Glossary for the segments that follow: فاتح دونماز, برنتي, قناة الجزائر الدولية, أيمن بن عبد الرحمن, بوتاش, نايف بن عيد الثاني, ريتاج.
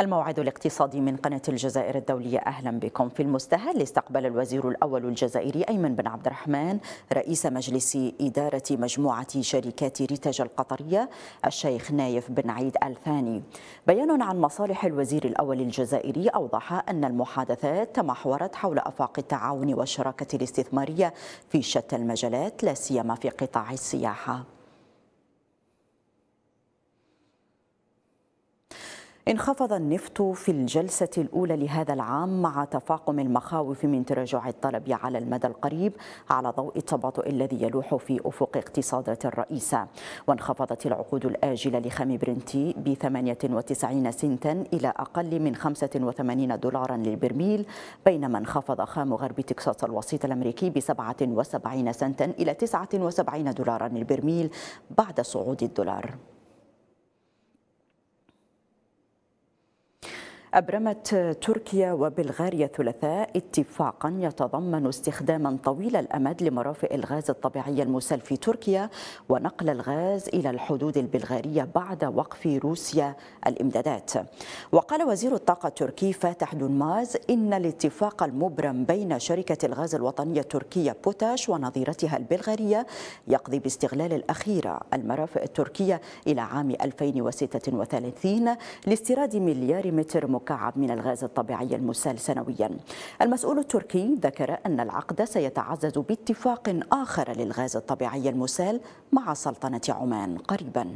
الموعد الاقتصادي من قناة الجزائر الدولية. أهلا بكم. في المستهل استقبل الوزير الأول الجزائري أيمن بن عبد الرحمن رئيس مجلس إدارة مجموعة شركات ريتاج القطرية الشيخ نايف بن عيد الثاني. بيان عن مصالح الوزير الأول الجزائري أوضح أن المحادثات تمحورت حول آفاق التعاون والشراكة الاستثمارية في شتى المجالات لا سيما في قطاع السياحة. انخفض النفط في الجلسة الأولى لهذا العام مع تفاقم المخاوف من تراجع الطلب على المدى القريب على ضوء التباطؤ الذي يلوح في أفق اقتصادات الرئيسة. وانخفضت العقود الآجلة لخام برنتي ب 98 سنتا إلى أقل من 85 دولارا للبرميل، بينما انخفض خام غرب تكساس الوسيط الأمريكي ب 77 سنتا إلى 79 دولارا للبرميل بعد صعود الدولار. أبرمت تركيا وبلغاريا الثلاثاء اتفاقا يتضمن استخداما طويل الأمد لمرافئ الغاز الطبيعي المسال في تركيا ونقل الغاز إلى الحدود البلغارية بعد وقف روسيا الإمدادات. وقال وزير الطاقة التركي فاتح دونماز إن الاتفاق المبرم بين شركة الغاز الوطنية التركية بوتاش ونظيرتها البلغارية يقضي باستغلال الأخيرة المرافئ التركية إلى عام 2036 لاستيراد مليار متر مكعب من الغاز الطبيعي المسال سنويا. المسؤول التركي ذكر أن العقد سيتعزز باتفاق آخر للغاز الطبيعي المسال مع سلطنة عمان قريبا.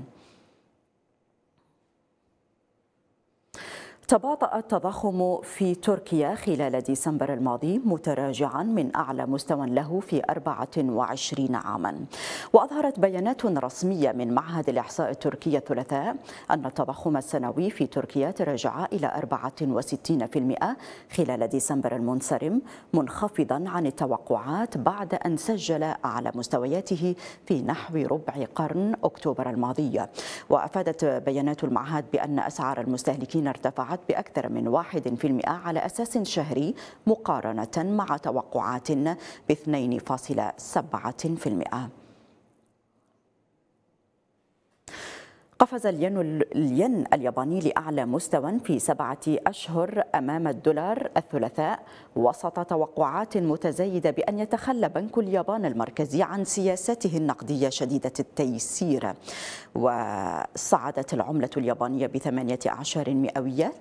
تباطأ التضخم في تركيا خلال ديسمبر الماضي متراجعا من أعلى مستوى له في 24 عاما. وأظهرت بيانات رسمية من معهد الإحصاء التركي الثلاثاء أن التضخم السنوي في تركيا تراجع إلى 64% خلال ديسمبر المنصرم، منخفضا عن التوقعات بعد أن سجل أعلى مستوياته في نحو ربع قرن أكتوبر الماضي. وأفادت بيانات المعهد بأن أسعار المستهلكين ارتفعت بأكثر من 1% على أساس شهري مقارنة مع توقعات ب 2.7%. قفز الين الياباني لأعلى مستوى في 7 أشهر أمام الدولار الثلاثاء، وسط توقعات متزايدة بأن يتخلى بنك اليابان المركزي عن سياسته النقدية شديدة التيسير. وصعدت العملة اليابانية ب18 مئوية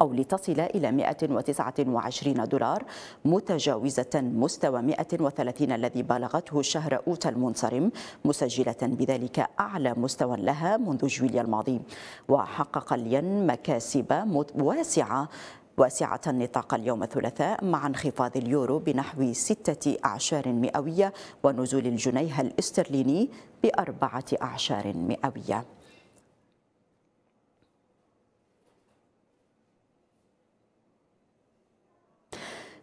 لتصل إلى 129 دولار، متجاوزة مستوى 130 الذي بالغته الشهر أوت المنصرم، مسجلة بذلك أعلى مستوى لها منذ جويلية الماضي. وحقق الين مكاسب واسعة النطاق اليوم الثلاثاء مع انخفاض اليورو بنحو 6 أعشار مئوية ونزول الجنيه الاسترليني ب4 أعشار مئوية.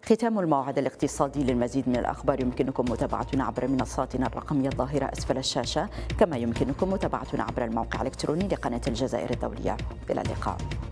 ختام الموعد الاقتصادي. للمزيد من الأخبار يمكنكم متابعتنا عبر منصاتنا الرقمية الظاهرة أسفل الشاشة، كما يمكنكم متابعتنا عبر الموقع الإلكتروني لقناة الجزائر الدولية. إلى اللقاء.